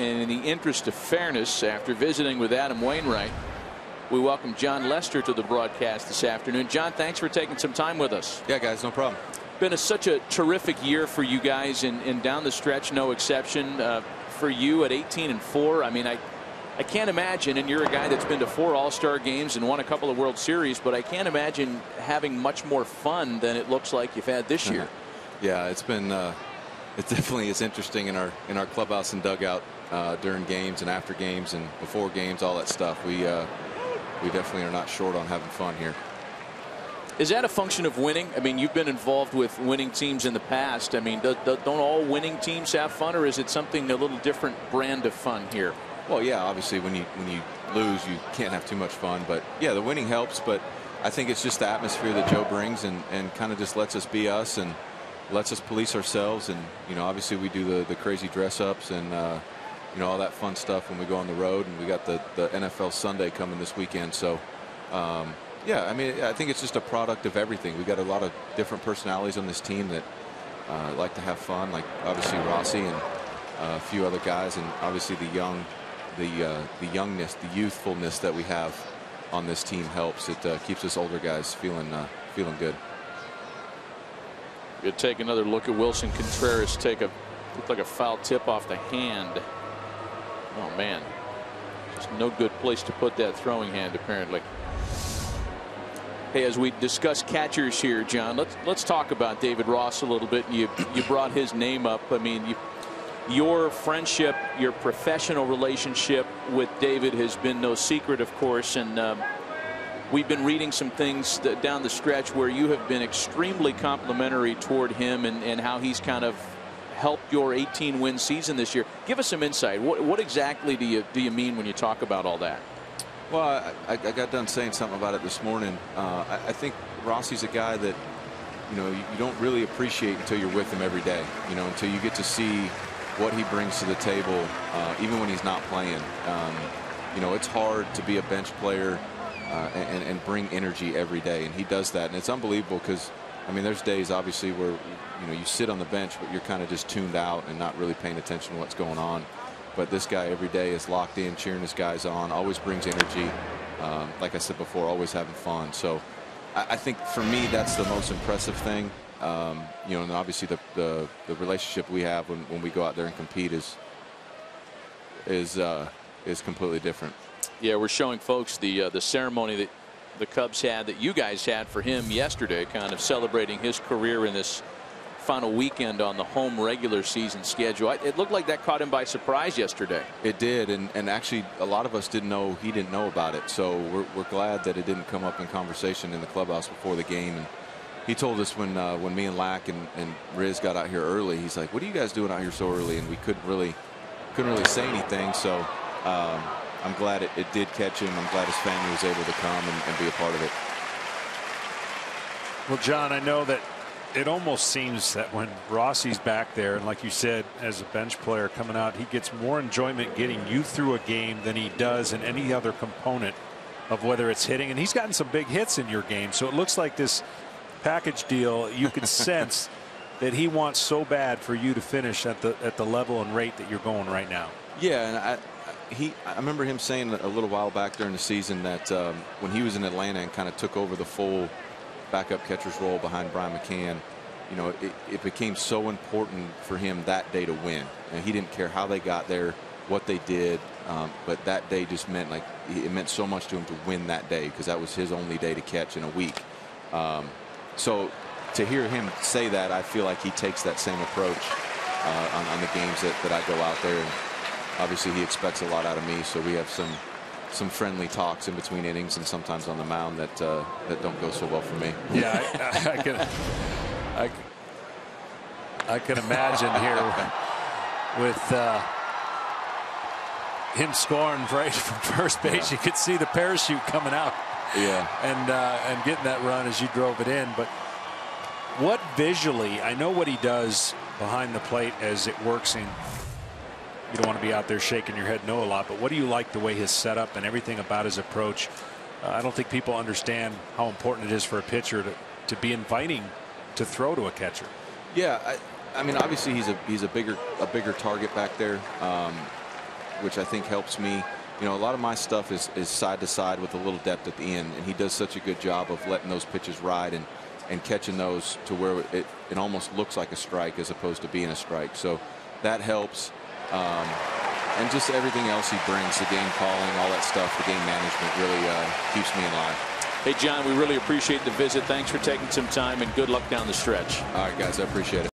and in the interest of fairness, after visiting with Adam Wainwright, we welcome Jon Lester to the broadcast this afternoon. Jon, thanks for taking some time with us. Yeah, guys, no problem. Been such a terrific year for you guys, and down the stretch, no exception. For you at 18-4, I mean, I can't imagine, and you're a guy that's been to 4 All-Star games and won a couple of World Series, but I can't imagine having much more fun than it looks like you've had this year. Yeah, it's been it definitely is interesting in our clubhouse and dugout during games and after games and before games, all that stuff. We definitely are not short on having fun here. Is that a function of winning? I mean, you've been involved with winning teams in the past. I mean, don't all winning teams have fun, or is it something a little different brand of fun here? Well, yeah, obviously when you lose, you can't have too much fun, but yeah, the winning helps, but I think it's just the atmosphere that Joe brings and kind of just lets us be us and lets us police ourselves. And, you know, obviously we do the crazy dress ups and you know, all that fun stuff when we go on the road, and we got the NFL Sunday coming this weekend. So yeah, I mean, I think it's just a product of everything. We got a lot of different personalities on this team that like to have fun, like obviously Rossi and a few other guys, and obviously the youthfulness that we have on this team helps. It keeps us older guys feeling good. We'll take another look at Wilson Contreras. Looked like a foul tip off the hand. Oh man, just no good place to put that throwing hand apparently. Hey, as we discuss catchers here, Jon, let's talk about David Ross a little bit. And you brought his name up. I mean, your friendship, your professional relationship with David has been no secret, of course, and we've been reading some things down the stretch where you have been extremely complimentary toward him and how he's kind of helped your 18-win season this year. Give us some insight. What exactly do you mean when you talk about all that? Well, I got done saying something about it this morning. I think Rossi's a guy that, you know, you don't really appreciate until you're with him every day. You know, until you get to see what he brings to the table, even when he's not playing. You know, it's hard to be a bench player and bring energy every day, and he does that, and it's unbelievable because, I mean, there's days obviously where, you know, you sit on the bench but you're kind of just tuned out and not really paying attention to what's going on. But this guy every day is locked in, cheering his guys on, always brings energy. Like I said before, always having fun. So I think for me that's the most impressive thing. You know, and obviously the relationship we have when we go out there and compete is completely different. Yeah, we're showing folks the ceremony that the Cubs had, that you guys had for him yesterday, kind of celebrating his career in this final weekend on the home regular season schedule. It looked like that caught him by surprise yesterday. It did, and actually a lot of us didn't know, he didn't know about it, so we're glad that it didn't come up in conversation in the clubhouse before the game. And he told us when me and Lack and Riz got out here early, he's like, what are you guys doing out here so early? And we couldn't really say anything. So I'm glad it did catch him. I'm glad his family was able to come and be a part of it. Well, Jon, I know that it almost seems that when Rossi's back there, and like you said, as a bench player coming out, he gets more enjoyment getting you through a game than he does in any other component of whether it's hitting. And he's gotten some big hits in your game, so it looks like this package deal, you could sense that he wants so bad for you to finish at the level and rate that you're going right now. Yeah, and I remember him saying a little while back during the season that when he was in Atlanta and kind of took over the full backup catcher's role behind Brian McCann, you know, it became so important for him that day to win, and he didn't care how they got there, what they did, but that day just meant, like, it meant so much to him to win that day because that was his only day to catch in a week. So to hear him say that, I feel like he takes that same approach on the games that I go out there. And obviously he expects a lot out of me, so we have some friendly talks in between innings and sometimes on the mound that don't go so well for me. Yeah, I can imagine here with him scoring right from first base. Yeah. You could see the parachute coming out. Yeah, and getting that run as you drove it in. But what visually, I know what he does behind the plate as it works in. You don't want to be out there shaking your head no a lot, but what do you like the way his setup and everything about his approach? I don't think people understand how important it is for a pitcher to be inviting to throw to a catcher. Yeah, I mean, obviously he's a bigger target back there. which I think helps me. You know, a lot of my stuff is side to side with a little depth at the end, and he does such a good job of letting those pitches ride and catching those to where it almost looks like a strike as opposed to being a strike. So that helps. And just everything else he brings, the game calling, all that stuff, the game management really keeps me in line. Hey, John, we really appreciate the visit. Thanks for taking some time, and good luck down the stretch. All right, guys, I appreciate it.